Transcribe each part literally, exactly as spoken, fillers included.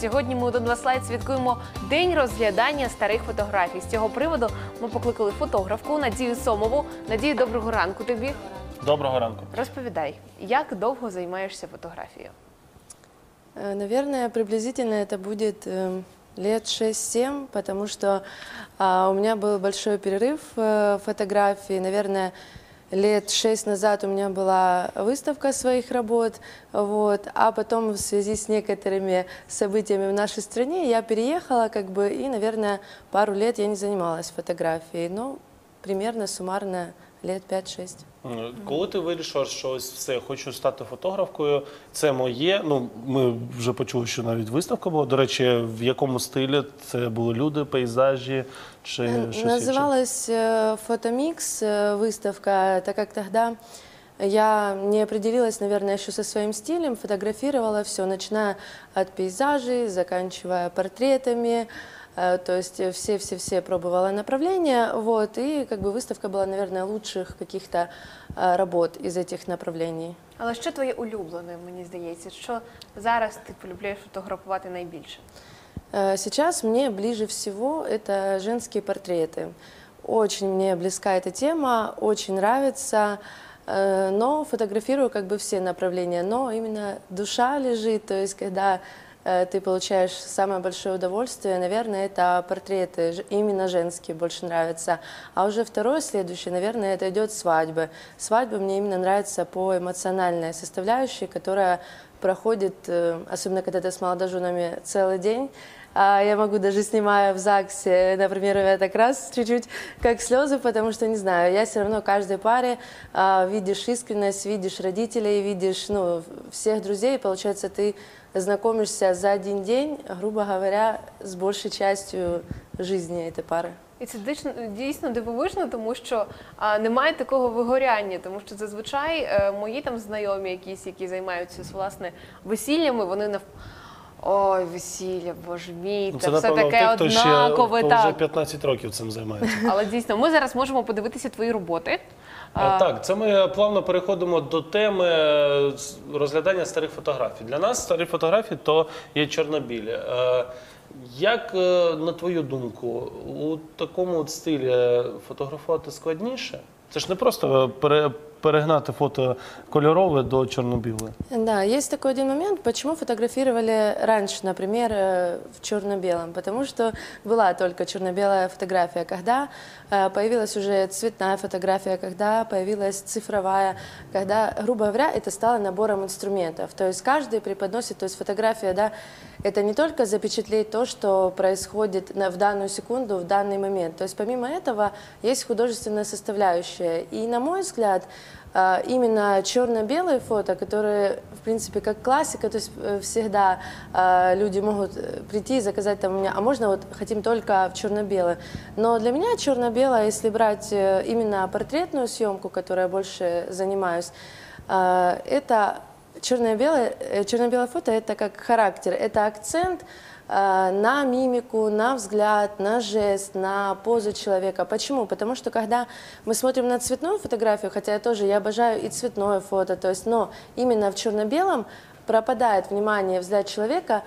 Сьогодні ми у «До два слайд» святкуємо День розглядання старих фотографій. З цього приводу ми покликали фотографку Надію Сомову. Надію, доброго ранку тобі. Доброго ранку. Розповідай, як довго займаєшся фотографією? Наверное, приблизительно это будет лет шесть-семь, потому что у меня был большой перерыв в фотографии. Наверное, лет шесть назад у меня была выставка своих работ, вот, а потом в связи с некоторыми событиями в нашей стране я переехала, как бы, и, наверное, пару лет я не занималась фотографией, но примерно суммарно лет пять-шесть. Коли ти вирішила, що ось все, хочу стати фотографкою, це моє, ну, ми вже почули, що навіть виставка була, до речі, в якому стилі це були люди, пейзажі, чи щось? Називалась «Фотомікс» виставка, так як тоді я не определилась, наверное, еще со своим стилем, фотографировала все, начиная от пейзажей, заканчивая портретами, то есть все-все-все пробовала направления, вот, и как бы выставка была, наверное, лучших каких-то работ из этих направлений. Але що твоє улюблене, мені здається, що зараз ти полюбляєш фотографувати найбільше? Сейчас мне ближе всего это женские портреты. Очень мне близка эта тема, очень нравится. Но фотографирую как бы все направления, но именно душа лежит, то есть когда ты получаешь самое большое удовольствие, наверное, это портреты, именно женские больше нравятся. А уже второе, следующее, наверное, это идет свадьбы. Свадьбы мне именно нравятся по эмоциональной составляющей, которая проходит, особенно когда ты с молодоженами целый день. Я могу даже, снимая в ЗАГСе, например, я так раз чуть-чуть как слезы, потому что, не знаю, я все равно каждой паре видишь искренность, видишь родителей, видишь, ну, всех друзей. Получается, ты знакомишься за один день, грубо говоря, с большей частью жизни этой пары. І це дійсно дивовижно, тому що немає такого вигоряння, тому що зазвичай мої там знайомі якісь, які займаються, власне, весіллями, вони навпаки. Ой, весілля, боже мій, це все таке однакове. Це, вже п'ятнадцять років цим займається. Але дійсно, ми зараз можемо подивитися твої роботи. Так, це ми плавно переходимо до теми розглядання старих фотографій. Для нас старі фотографії – то є чорно-білі. Як, на твою думку, у такому стилі фотографувати складніше? Це ж не просто перегнати фото кольорове до черно-белое. Да, есть такой один момент, почему фотографировали раньше, например, в черно-белом. Потому что была только черно-белая фотография, когда появилась уже цветная фотография, когда появилась цифровая, когда, грубо говоря, это стало набором инструментов. То есть каждый преподносит, то есть фотография, да, это не только запечатлеть то, что происходит в данную секунду, в данный момент. То есть помимо этого есть художественная составляющая. И, на мой взгляд, именно черно-белые фото, которые, в принципе, как классика, то есть всегда люди могут прийти и заказать там у меня, а можно вот хотим только в черно-белое. Но для меня черно-белое, если брать именно портретную съемку, которой я больше занимаюсь, это черно-белое, черно-белое фото, это как характер, это акцент на мимику, на взгляд, на жест, на позу человека. Почему? Потому что когда мы смотрим на цветную фотографию, хотя я тоже я обожаю и цветное фото, то есть, но именно в черно-белом пропадает внимание, взгляд человека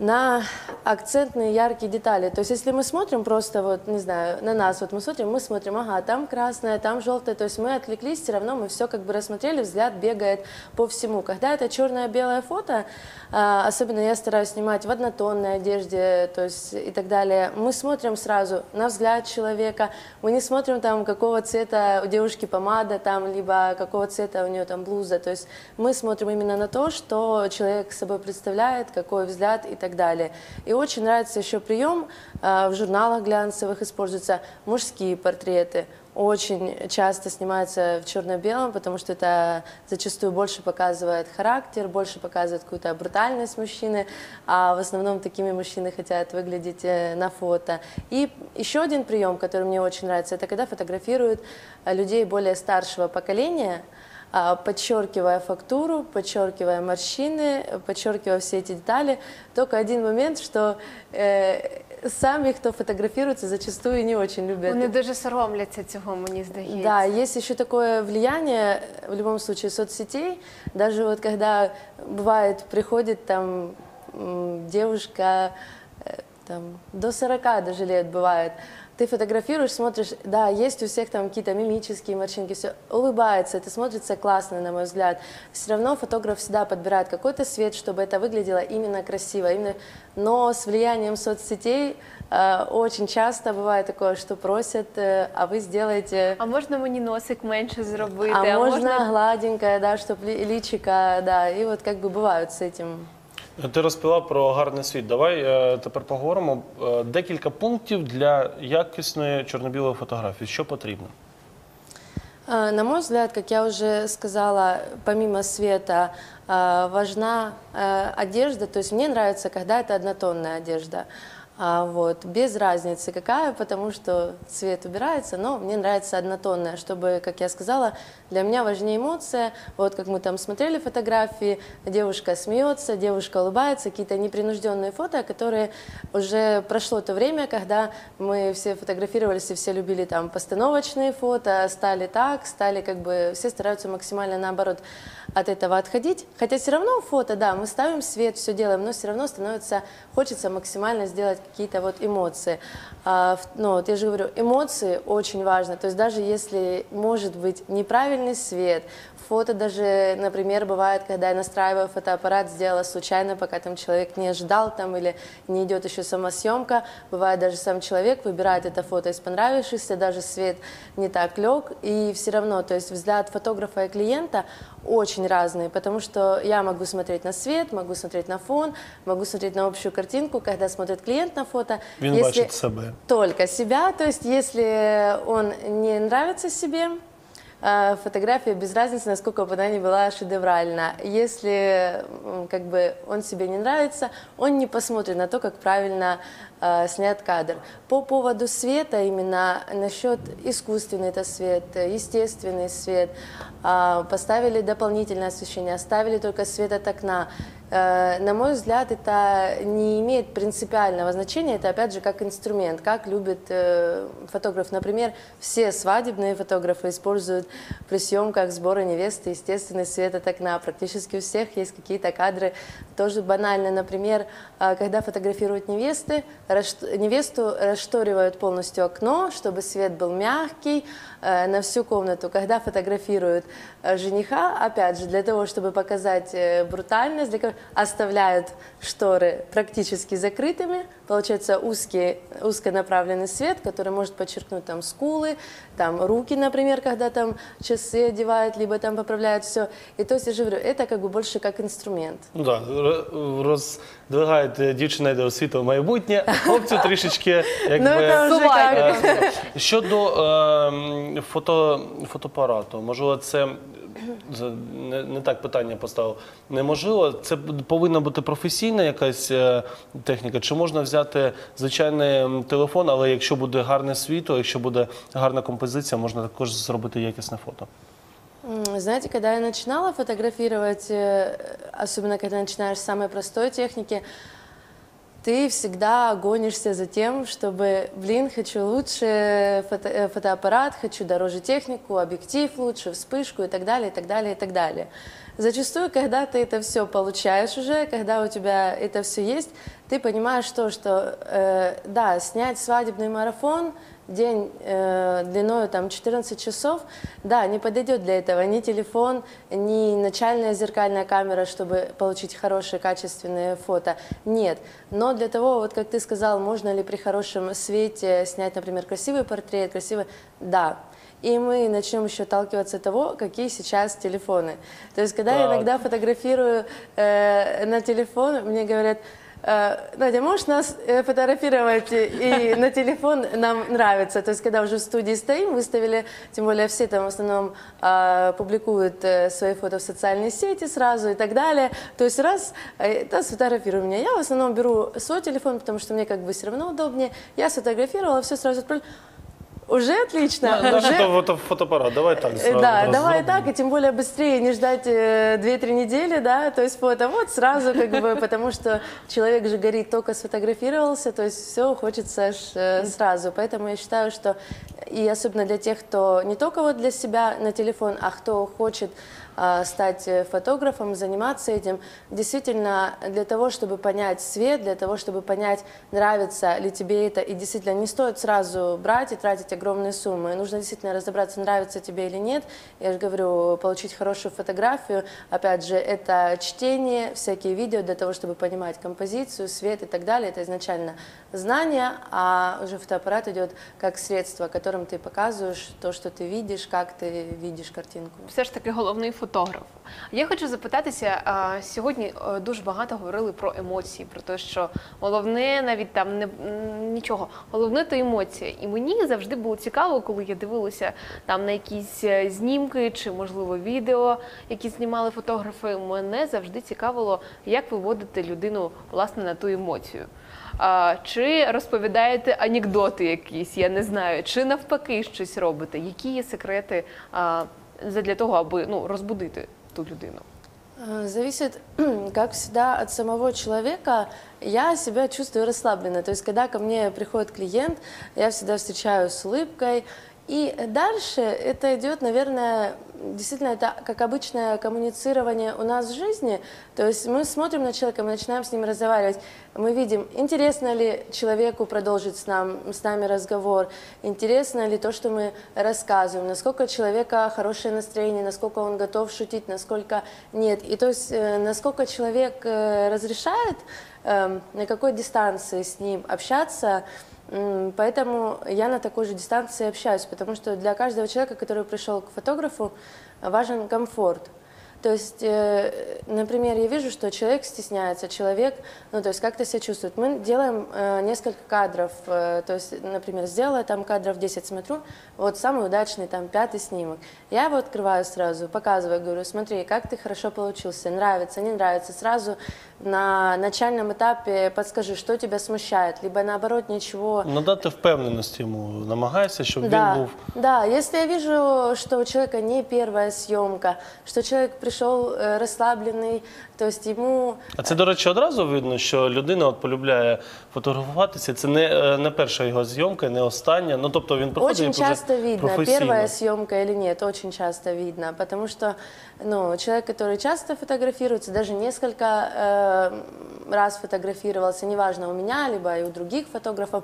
на акцентные яркие детали. То есть, если мы смотрим просто, вот, не знаю, на нас, вот мы смотрим, мы смотрим, ага, там красное, там желтое, то есть мы отвлеклись, все равно мы все как бы рассмотрели, взгляд бегает по всему. Когда это черное-белое фото, особенно я стараюсь снимать в однотонной одежде, то есть и так далее, мы смотрим сразу на взгляд человека, мы не смотрим там, какого цвета у девушки помада там, либо какого цвета у нее там блуза, то есть мы смотрим именно на то, что человек собой представляет, какой взгляд и так далее. И, так далее. И очень нравится еще прием, в журналах глянцевых используются мужские портреты. Очень часто снимаются в черно-белом, потому что это зачастую больше показывает характер, больше показывает какую-то брутальность мужчины, а в основном такими мужчины хотят выглядеть на фото. И еще один прием, который мне очень нравится, это когда фотографируют людей более старшего поколения, подчеркивая фактуру, подчеркивая морщины, подчеркивая все эти детали. Только один момент, что э, сами, кто фотографируется, зачастую не очень любят. Они даже соромлятся этого, мне кажется. Да, есть еще такое влияние, в любом случае, соцсетей. Даже вот когда, бывает, приходит там девушка там, до сорока даже лет бывает. Ты фотографируешь, смотришь, да, есть у всех там какие-то мимические морщинки, все улыбается, это смотрится классно, на мой взгляд. Все равно фотограф всегда подбирает какой-то свет, чтобы это выглядело именно красиво. Именно... Но с влиянием соцсетей э, очень часто бывает такое, что просят, э, а вы сделаете... А можно мне носик меньше сделать? А, а можно, можно... гладенькое, да, чтобы личико, да, и вот как бы бывают с этим... Ти розповіла про гарний світ. Давай тепер поговоримо. Декілька пунктів для якісної чорно-білої фотографії. Що потрібно? На мой взгляд, как я уже сказала, помимо света важна одежда. То есть мне нравится, когда это однотонная одежда. Вот. Без разницы какая, потому что цвет убирается, но мне нравится однотонная, чтобы, как я сказала, для меня важнее эмоция. Вот как мы там смотрели фотографии, девушка смеется, девушка улыбается, какие-то непринужденные фото, которые уже прошло то время, когда мы все фотографировались и все любили там постановочные фото, стали так, стали как бы, все стараются максимально наоборот от этого отходить. Хотя все равно фото, да, мы ставим свет, все делаем, но все равно становится, хочется максимально сделать какие-то вот эмоции. А, ну, вот я же говорю, эмоции очень важны. То есть даже если может быть неправильный свет, фото даже, например, бывает, когда я настраиваю фотоаппарат, сделала случайно, пока там человек не ожидал там, или не идет еще самосъемка. Бывает, даже сам человек выбирает это фото из понравившихся, даже свет не так лег. И все равно, то есть взгляд фотографа и клиента очень разные, потому что я могу смотреть на свет, могу смотреть на фон, могу смотреть на общую картинку, когда смотрит клиент на фото. Он бачит себя. Только себя, то есть если он не нравится себе, фотография без разницы, насколько бы она ни была шедевральна. Если как бы, он себе не нравится, он не посмотрит на то, как правильно э, снят кадр. По поводу света, именно насчет искусственный это свет, естественный свет, э, поставили дополнительное освещение, оставили только свет от окна. Э, на мой взгляд, это не имеет принципиального значения, это опять же как инструмент, как любит э, фотограф. Например, все свадебные фотографы используют при съемках сбора невесты естественный свет от окна. Практически у всех есть какие-то кадры, тоже банально. Например, когда фотографируют невесты, невесту расшторивают полностью окно, чтобы свет был мягкий на всю комнату. Когда фотографируют жениха, опять же, для того, чтобы показать брутальность, оставляют шторы практически закрытыми. Получается узкий, узконаправленный свет, который может подчеркнуть там скулы, там руки, например, когда там часы одевают, либо там поправляют все. И то есть, я же говорю, это как бы больше как инструмент. Ну да, роздвигають, дівчина йде у світле майбутнє, а хлопцю трішечки, якби... Ну, це вже так. Щодо е, фото, фотоапарату, можливо, це... Не, не так питання поставив. Неможливо, це повинна бути професійна якась техніка, чи можна взяти звичайний телефон, але якщо буде гарне світло, якщо буде гарна композиція, можна також зробити якісне фото? Знаете, когда я начинала фотографировать, особенно когда начинаешь с самой простой техники, ты всегда гонишься за тем, чтобы, блин, хочу лучше фото, фотоаппарат, хочу дороже технику, объектив лучше, вспышку и так далее, и так далее, и так далее. Зачастую, когда ты это все получаешь уже, когда у тебя это все есть, ты понимаешь то, что, э, да, снять свадебный марафон, день э, длиною там четырнадцать часов, да, не подойдет для этого ни телефон, ни начальная зеркальная камера, чтобы получить хорошие качественные фото, нет. Но для того, вот как ты сказал, можно ли при хорошем свете снять, например, красивый портрет, красивый, да. И мы начнем еще отталкиваться от того, какие сейчас телефоны. То есть, когда я иногда фотографирую э, на телефон, мне говорят: Надя, можешь нас фотографировать и на телефон, нам нравится. То есть, когда уже в студии стоим, выставили, тем более все там в основном а, публикуют свои фото в социальные сети сразу и так далее. То есть, раз, да, сфотографируй меня. Я в основном беру свой телефон, потому что мне как бы все равно удобнее. Я сфотографировала, все сразу отправляю. Уже отлично. Да, уже... Фото, фотоаппарат, давай так. Да, давай так, и тем более быстрее, не ждать две-три недели, да, то есть фото вот сразу, как бы, потому что человек же горит, только сфотографировался, то есть все хочется сразу. Поэтому я считаю, что, и особенно для тех, кто не только вот для себя на телефон, а кто хочет стать фотографом, заниматься этим. Действительно, для того, чтобы понять свет, для того, чтобы понять, нравится ли тебе это, и действительно не стоит сразу брать и тратить огромные суммы. Нужно действительно разобраться, нравится тебе или нет. Я же говорю, получить хорошую фотографию, опять же, это чтение, всякие видео для того, чтобы понимать композицию, свет и так далее. Это изначально знание, а уже фотоаппарат идет как средство, которым ты показываешь то, что ты видишь, как ты видишь картинку. Все ж таки головний фотограф. Я хочу запитатися, сьогодні дуже багато говорили про емоції, про те, що головне навіть там не, нічого, головне то емоції. І мені завжди було цікаво, коли я дивилася там на якісь знімки чи, можливо, відео, які знімали фотографи, мене завжди цікавило, як виводити людину, власне, на ту емоцію. А, чи розповідаєте анекдоти якісь, я не знаю, чи навпаки щось робите? Які є секрети а, для того, аби ну, розбудити ту людину? Зависит, как всегда, от самого человека. Я себя чувствую расслабленно. То есть, когда ко мне приходит клиент, я всегда встречаю с улыбкой. И дальше это идет, наверное, действительно, это как обычное коммуницирование у нас в жизни. То есть мы смотрим на человека, мы начинаем с ним разговаривать. Мы видим, интересно ли человеку продолжить с, нам, с нами разговор, интересно ли то, что мы рассказываем, насколько у человека хорошее настроение, насколько он готов шутить, насколько нет. И то есть насколько человек разрешает, на какой дистанции с ним общаться. Поэтому я на такой же дистанции общаюсь, потому что для каждого человека, который пришел к фотографу, важен комфорт. То есть, например, я вижу, что человек стесняется, человек, ну, то есть как-то себя чувствует. Мы делаем э, несколько кадров, э, то есть, например, сделала там кадров десять, смотрю, вот самый удачный там пятый снимок. Я его открываю сразу, показываю, говорю, смотри, как ты хорошо получился, нравится, не нравится. Сразу на начальном этапе подскажи, что тебя смущает, либо наоборот ничего. Ну да, ты впевненность ему, намагайся, чтобы да, он был. Да, если я вижу, что у человека не первая съемка, что человек прийшов розслаблений, тобто йому... А це, до речі, одразу видно, що людина от полюбляє фотографуватися, це не, не перша його зйомка, не остання, ну тобто він проходить вже професійно. Дуже часто видно, перша зйомка чи ні, дуже часто видно, тому що ну, чоловік, який часто фотографується, навіть несколько э, раз фотографувався, неважно, у мене, либо і у других фотографів,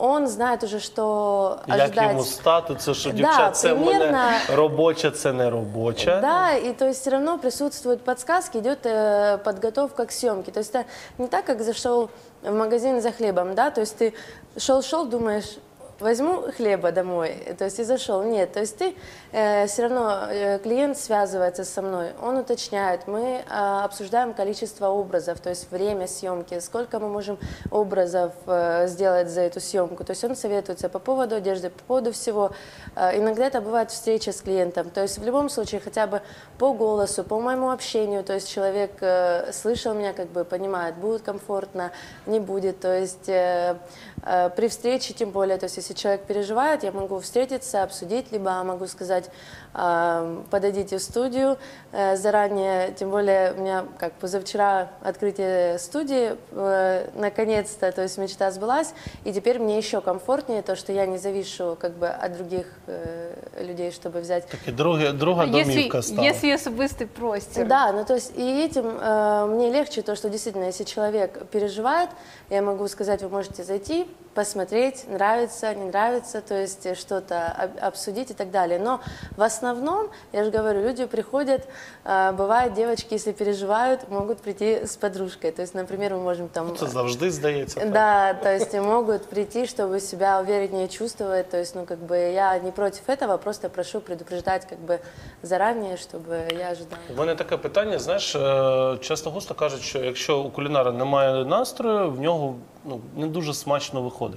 он знает уже, что ожидать. Как ему статус, что девчата, это примерно... рабочая, это не рабочая. Да, и то есть все равно присутствуют подсказки, идет э, подготовка к съемке. То есть это не так, как зашел в магазин за хлебом, да, то есть ты шел-шел, думаешь, возьму хлеба домой, то есть и зашел. Нет, то есть ты э, все равно, э, клиент связывается со мной, он уточняет, мы э, обсуждаем количество образов, то есть время съемки, сколько мы можем образов э, сделать за эту съемку, то есть он советуется по поводу одежды, по поводу всего. Э, иногда это бывает встреча с клиентом, то есть в любом случае хотя бы по голосу, по моему общению, то есть человек э, слышал меня, как бы понимает, будет комфортно, не будет, то есть э, э, при встрече тем более, то есть если человек переживает, я могу встретиться, обсудить, либо могу сказать, э, подойдите в студию э, заранее, тем более у меня, как позавчера, открытие студии, э, наконец-то, то есть мечта сбылась, и теперь мне еще комфортнее, то, что я не завишу как бы от других э, людей, чтобы взять. Так и друг, друга домивка стала. Если особистый простер. Да, ну то есть и этим э, мне легче, то, что действительно, если человек переживает, я могу сказать, вы можете зайти, посмотреть, нравится, не нравится, то есть что-то обсудить и так далее. Но в основном, я же говорю, люди приходят, бывают девочки, если переживают, могут прийти с подружкой. То есть, например, мы можем там... Это завжди сдается. Да, то есть могут прийти, чтобы себя увереннее чувствовать. То есть, ну, как бы я не против этого, просто прошу предупреждать как бы заранее, чтобы я ожидала. У мене таке питання, знаєш, часто густо кажуть, що якщо у кулінара немає настрою, в нього ну, не дуже смачно виходить.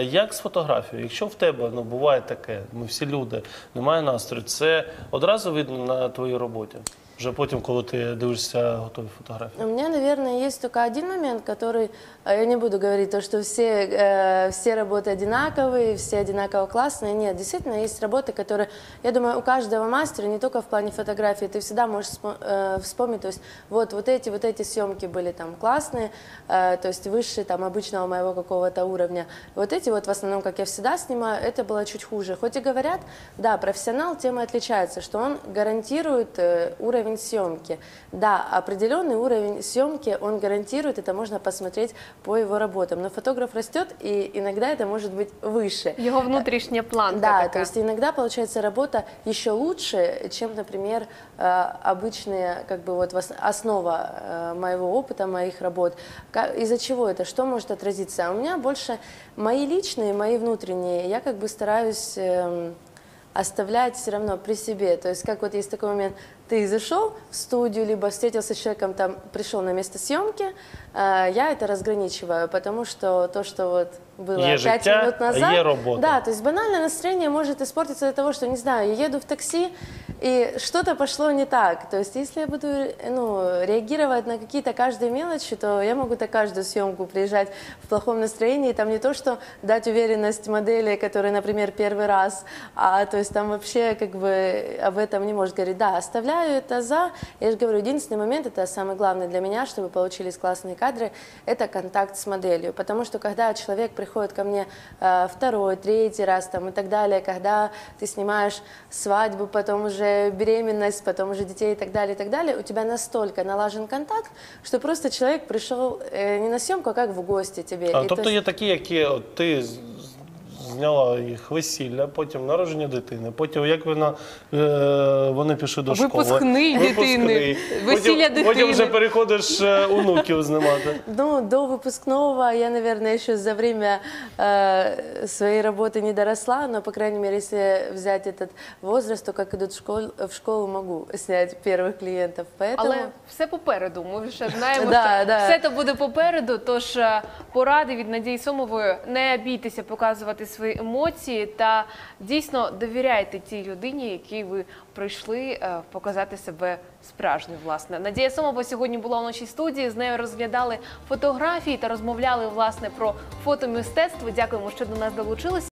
Як з фотографією? Якщо в тебе, ну, буває таке, ми всі люди, немає настрою, це одразу видно на твоїй роботі? уже потім, коли ти дивишся готові фотографії? У мене, наверное, є тільки один момент, який, я не буду говорити, що всі, всі роботи однакові, всі однаково класні. Ні, дійсно, є роботи, які, я думаю, у кожного майстра, не тільки в плані фотографії, ти завжди можеш вспомнити, тобто, вот, вот эти, вот эти съемки были там классные, то есть выше там обычного моего какого-то уровня. Вот эти вот в основном, как я всегда снимаю, это было чуть хуже. Хоть и говорят, да, профессионал тем и отличается, что он гарантирует уровень съемки. Да, определенный уровень съемки он гарантирует, это можно посмотреть по его работам. Но фотограф растет, и иногда это может быть выше. Его внутренняя планка. Да, такая. То есть иногда получается работа еще лучше, чем, например, обычные, как бы вот основа моего опыта, моих работ. Из-за чего это? Что может отразиться? А у меня больше мои личные, мои внутренние. Я как бы стараюсь оставлять все равно при себе. То есть, как вот есть такой момент, ты зашел в студию, либо встретился с человеком, там, пришел на место съемки, я это разграничиваю, потому что то, что вот было е пять життя, минут назад, да, то есть банальное настроение может испортиться из-за того, что, не знаю, я еду в такси, и что-то пошло не так. То есть, если я буду, ну, реагировать на какие-то каждые мелочи, то я могу на каждую съемку приезжать в плохом настроении, там не то, что дать уверенность модели, которая, например, первый раз, а то есть там вообще как бы об этом не может говорить, да, оставляю это за, я же говорю, единственный момент, это самое главное для меня, чтобы получились классные кадры, это контакт с моделью, потому что когда человек приходит ко мне э, второй, третий раз там и так далее, когда ты снимаешь свадьбу, потом уже беременность, потом уже детей и так далее, и так далее, у тебя настолько налажен контакт, что просто человек пришел э, не на съемку, а как в гости тебе. А, тобто є такі, які ти зняла їх весілля, потім народження дитини, потім як вона, е, вони пішли до школи. Випускний дитини, весілля дитини. Потім вже переходиш е, онуків знімати. Ну, до випускного я, наверное, ще за время е, своєї роботи не доросла, но, по крайней мере, если взять этот возраст, то как идут в школу, в школу могу снять первых клиентов. Поэтому... Але все попереду, ми вже знаємо, да, що да. все то буде попереду, тож поради від Надії Сомової, не бійтеся показувати свої свої емоції та дійсно довіряйте тій людині, якій ви прийшли показати себе справжньою, власне. Надія Сомова сьогодні була у нашій студії, з нею розглядали фотографії та розмовляли, власне, про фотомистецтво. Дякуємо, що до нас долучилися.